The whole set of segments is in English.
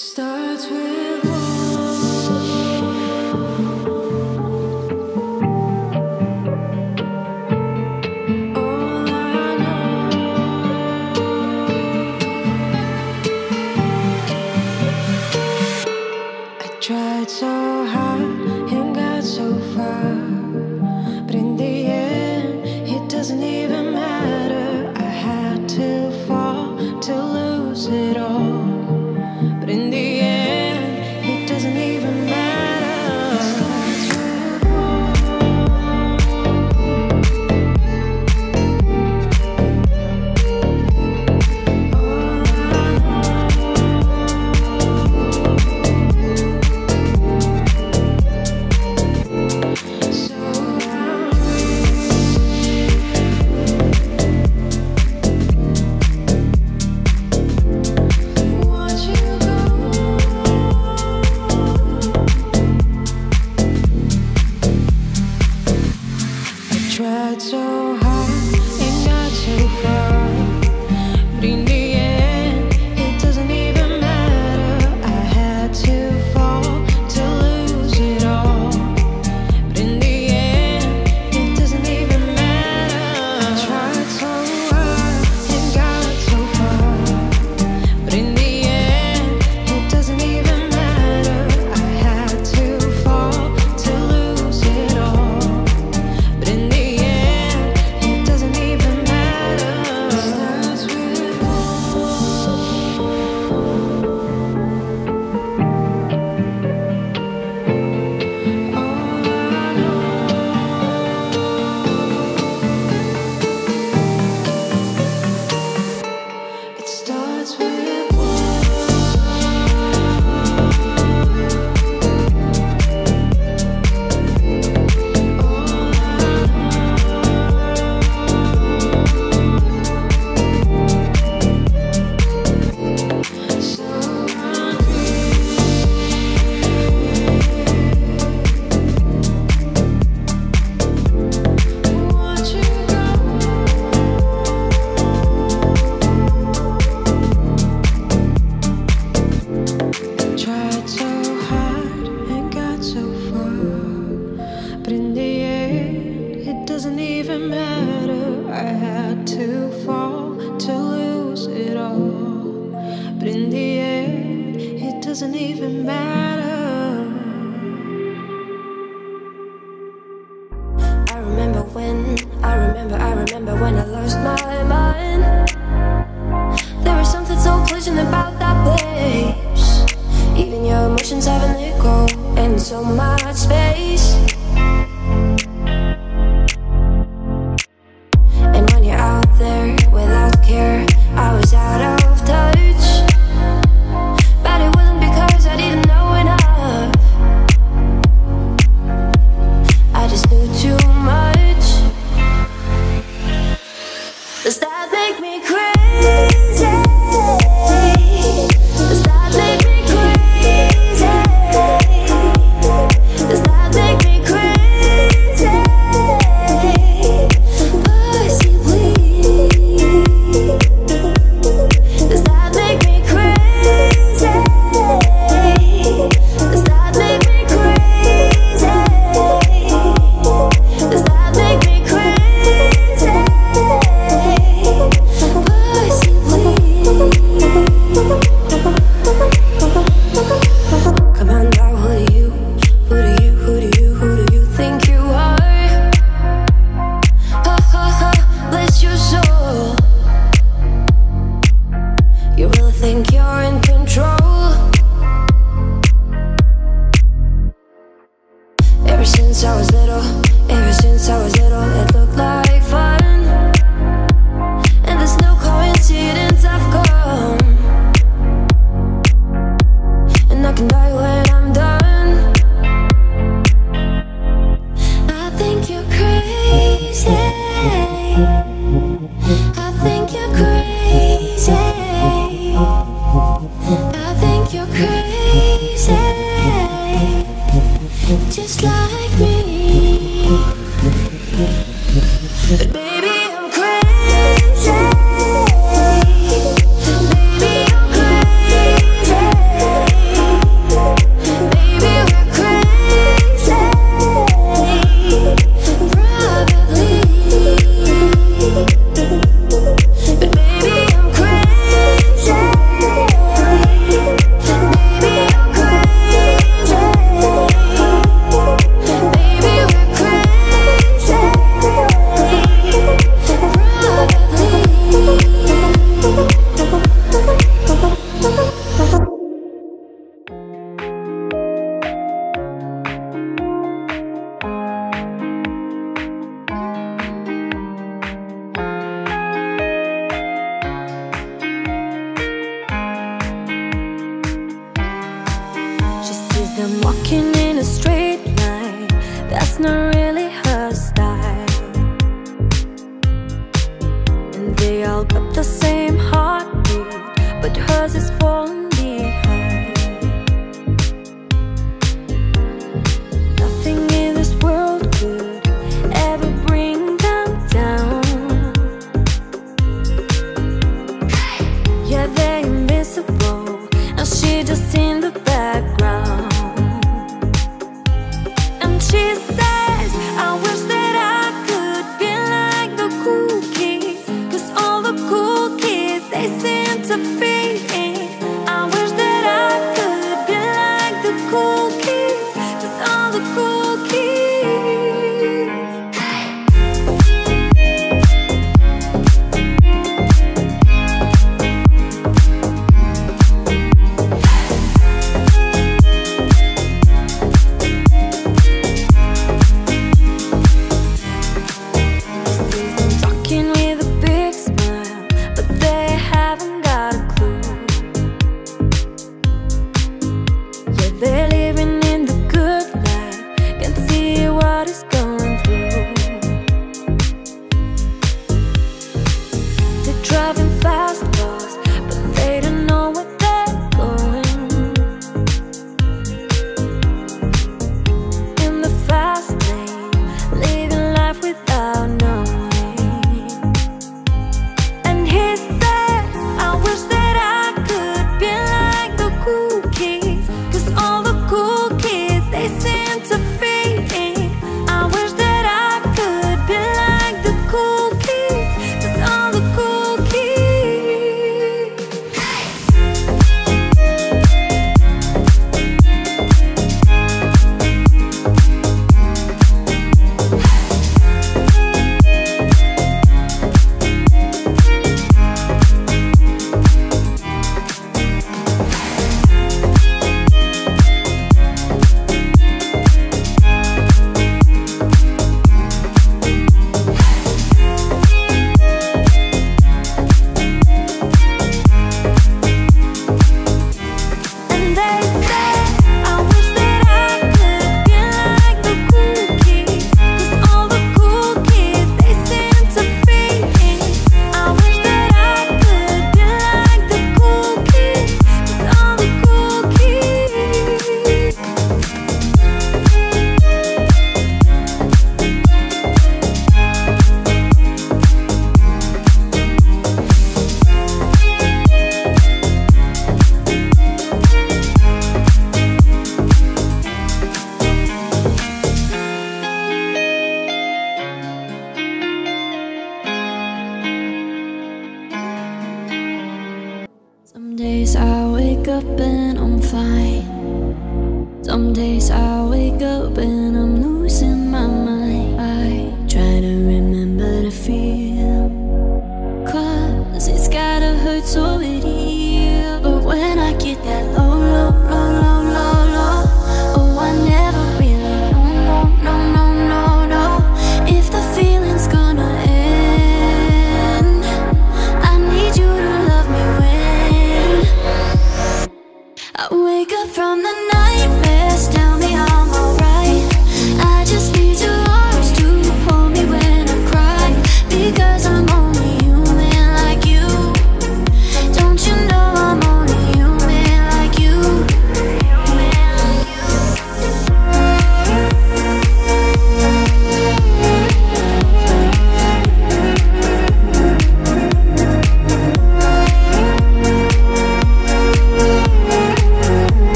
Starts with doesn't even matter. I remember when I lost my mind. There was something so pleasant about that place. Even your emotions have an echo and so much space. And when you're out there without care, I was out of touch. Ever since I was little, it looked like fun. And there's no coincidence I've come. And I can die when I'm done. I think you're crazy. I think you're crazy. I think you're crazy. Just like me. But baby, I'm crazy. Baby, I'm crazy. I'm walking in a straight line. That's not really her style. And they all got the same heartbeat, but hers is falling behind. Nothing in this world could ever bring them down. Yeah, they're invincible, and she just in the background. She says, I wish that I could be like the cool kids, 'cause all the cool kids, they seem to fit in. I wish that I could be like the cool kids, 'cause all the cool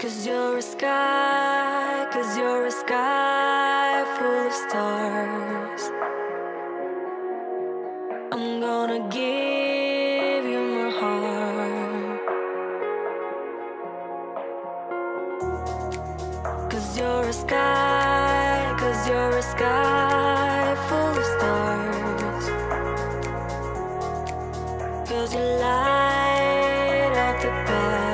'Cause you're a sky full of stars. I'm gonna give you my heart. 'Cause you're a sky full of stars. 'Cause you light up the path.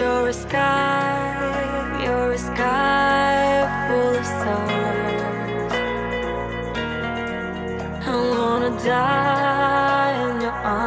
You're a sky full of stars. I wanna die in your arms.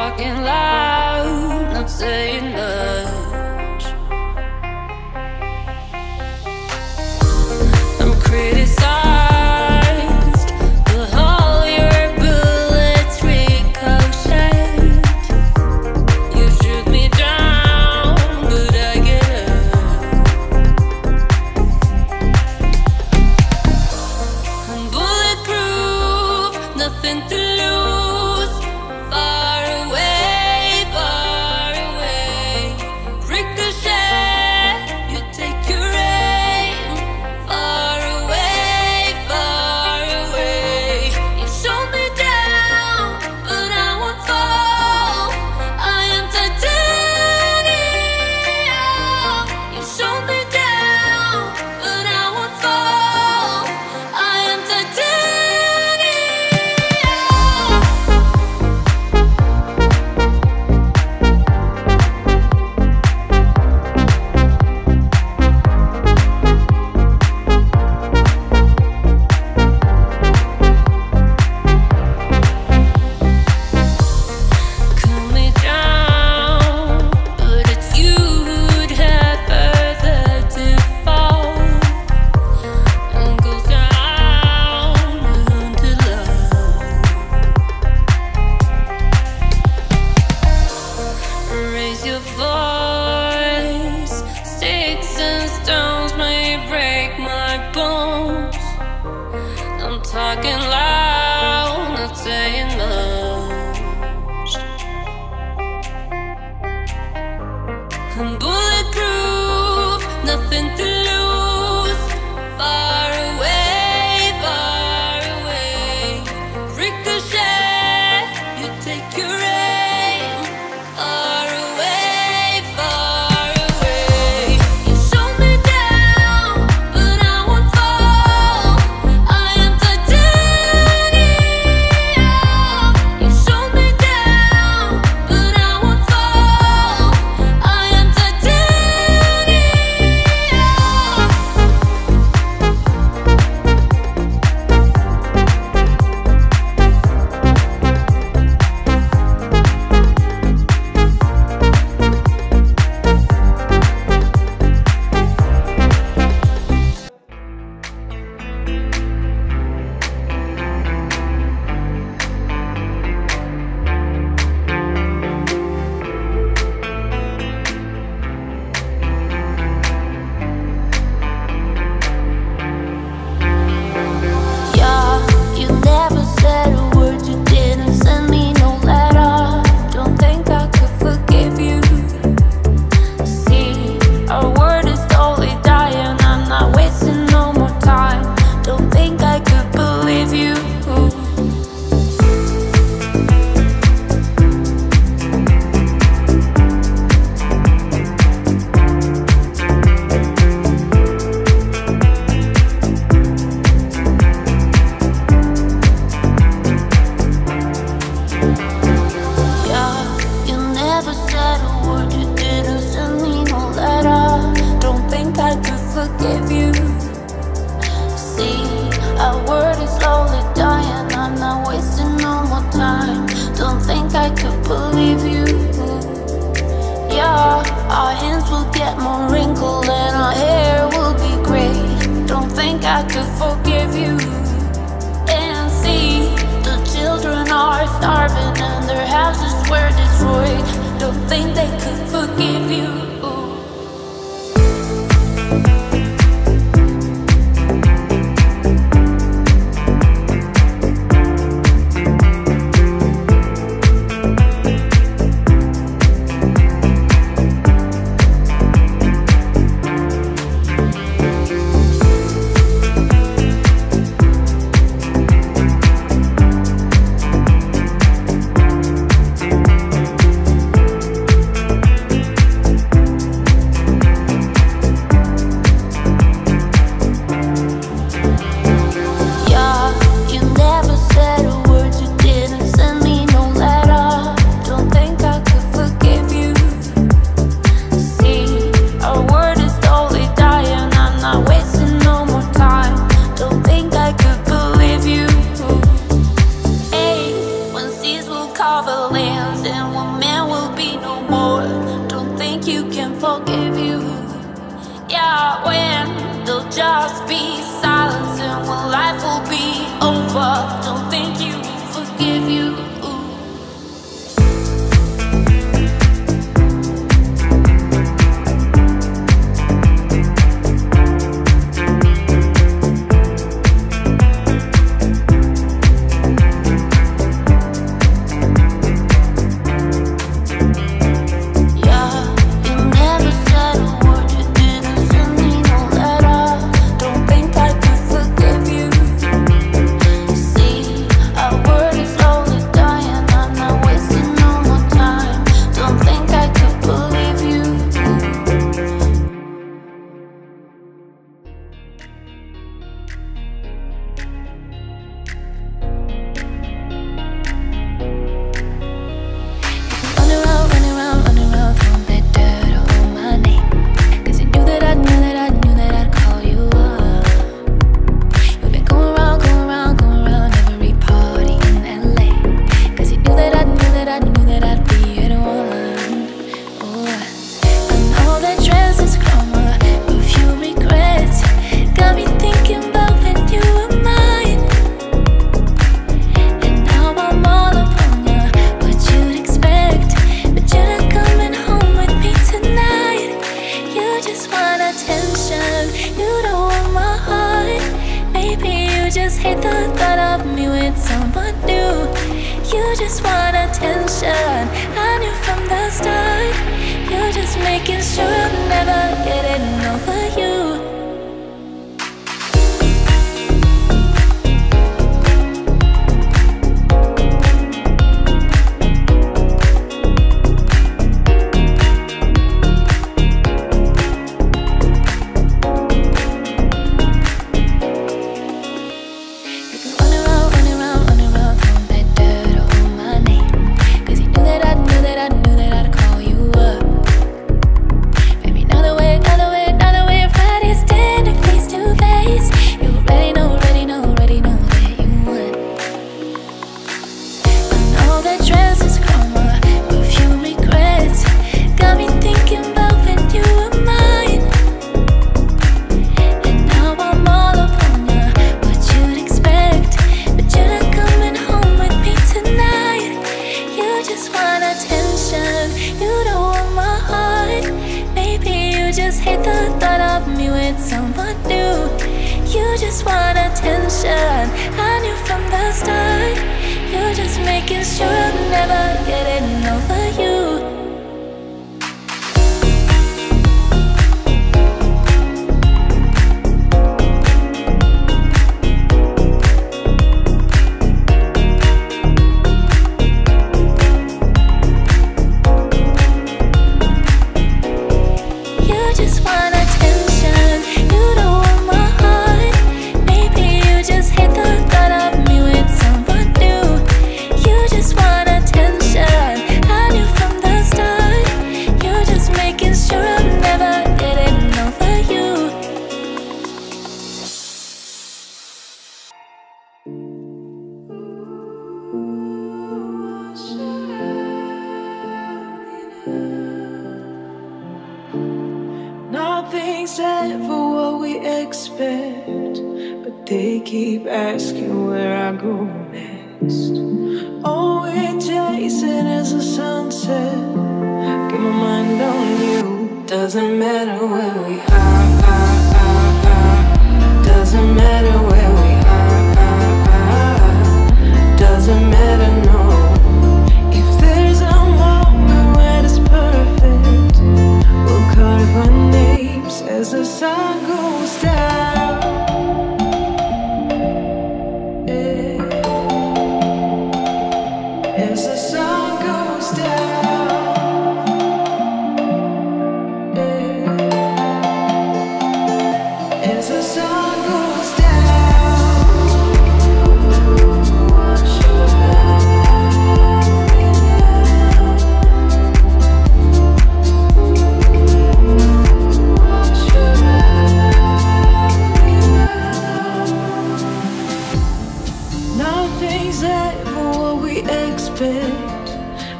talking loud, not saying much. I'm criticized. Talking loud, not saying much. I'm bulletproof, nothing to lose. Far away, far away. Ricochet, you take your aim. Far away, far away. You shot me down, but I won't fall. silence and when life will be over, don't think you forgive you. You just want attention. I knew from the start. You're just making sure I'm never getting over you. You just want attention. I knew from the start. You're just making sure I'm never getting over you. Nothing's ever what we expect, but they keep asking where I go next. All we're chasing is a sunset. Get my mind on you. Doesn't matter where we are. Doesn't matter where we are. Doesn't matter, no. Carve our names as the sun goes down. As the sun goes down. As the sun goes down. Watch your eyes.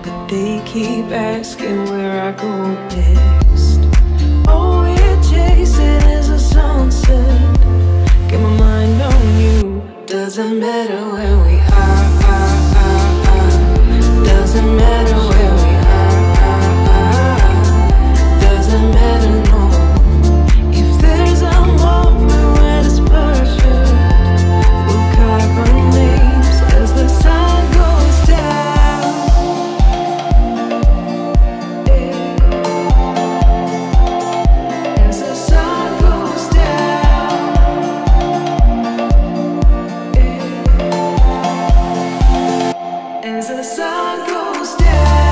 But they keep asking where I go next. All we're chasing is a sunset. Doesn't matter where we are. Doesn't matter where we are. Doesn't matter, no. If there's a moment when it's perfect, we'll carve our names as the sun goes down. As the sun goes down. As the sun goes down.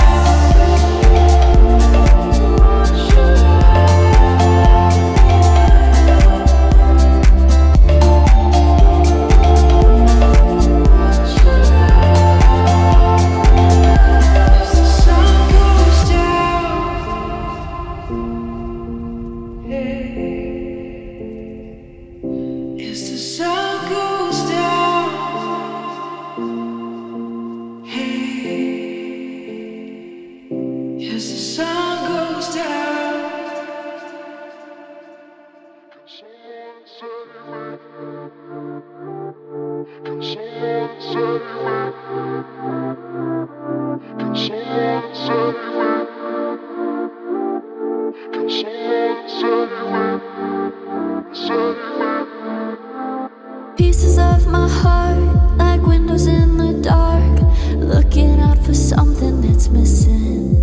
Pieces of my heart, like windows in the dark, looking out for something that's missing.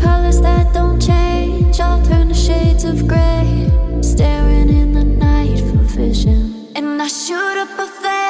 Colors that don't change, all turn to shades of gray, staring in the night for vision. And I shoot up a flare.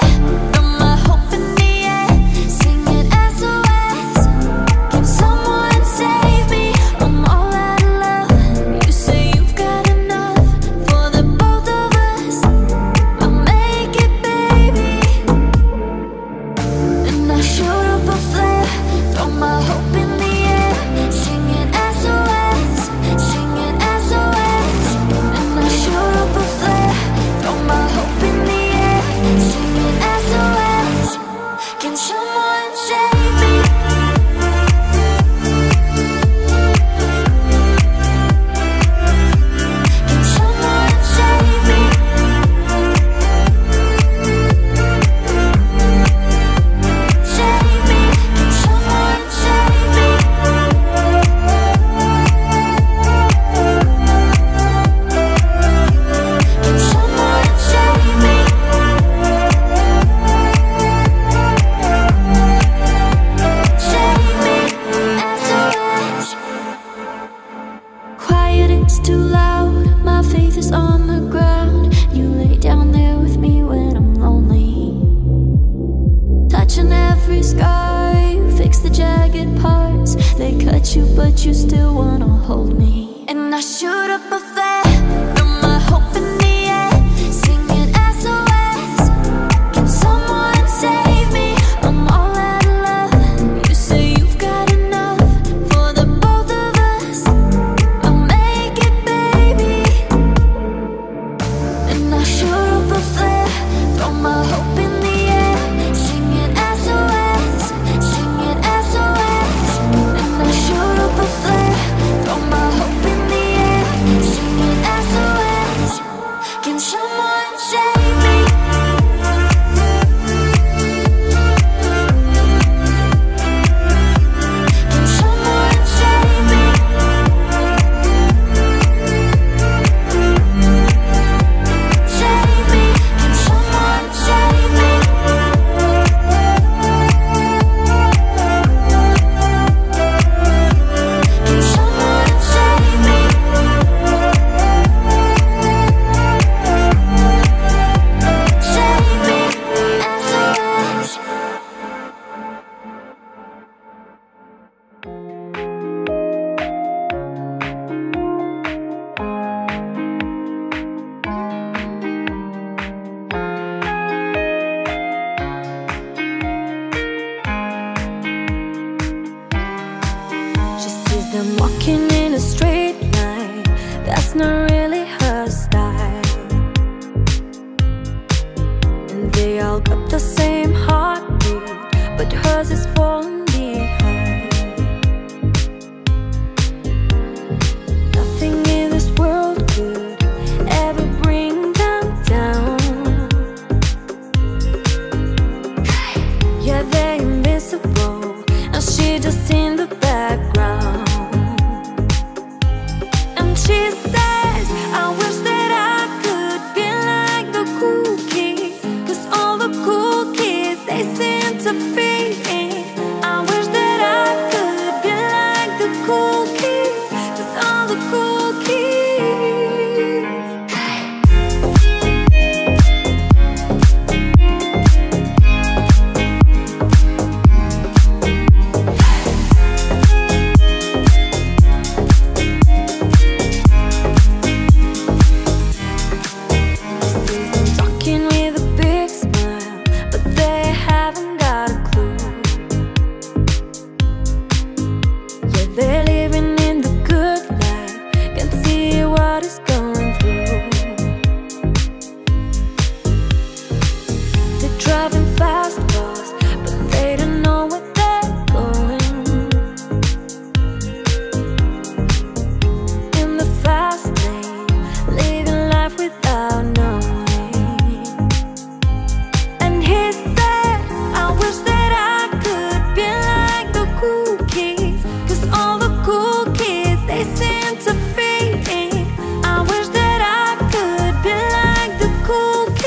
fast cars, but they don't know where they're going. In the fast lane, living life without knowing. And he said, I wish that I could be like the cool kids, 'cause all the cool kids, they seem to fit in. I wish that I could be like the cool kids.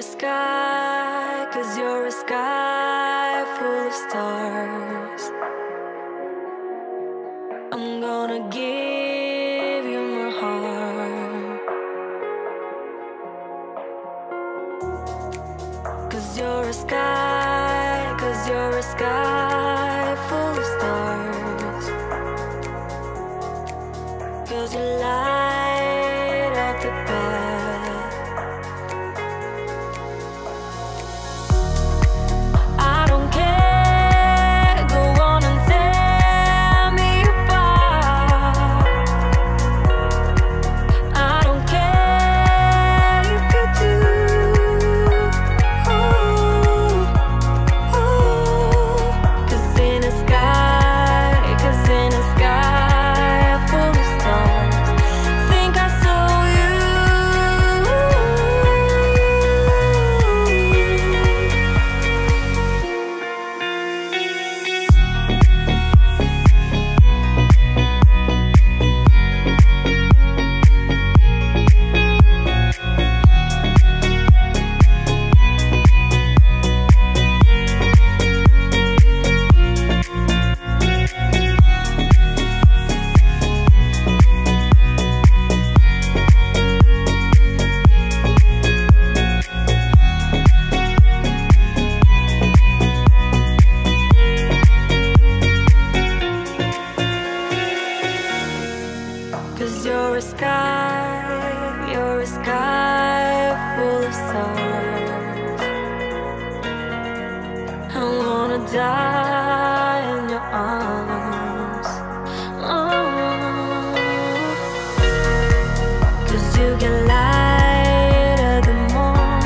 a sky, 'cause you're a sky full of stars. I'm gonna give you my heart, 'cause you're a sky, 'cause you're a sky full of stars. 'Cause you light up the path. You're a sky full of stars. I wanna die in your arms, oh. 'Cause you get lighter the more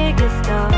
it gets dark.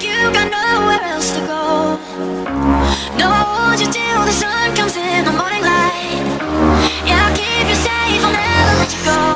like you got nowhere else to go. No, I'll hold you till the sun comes in the morning light. Yeah, I'll keep you safe, I'll never let you go.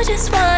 That's why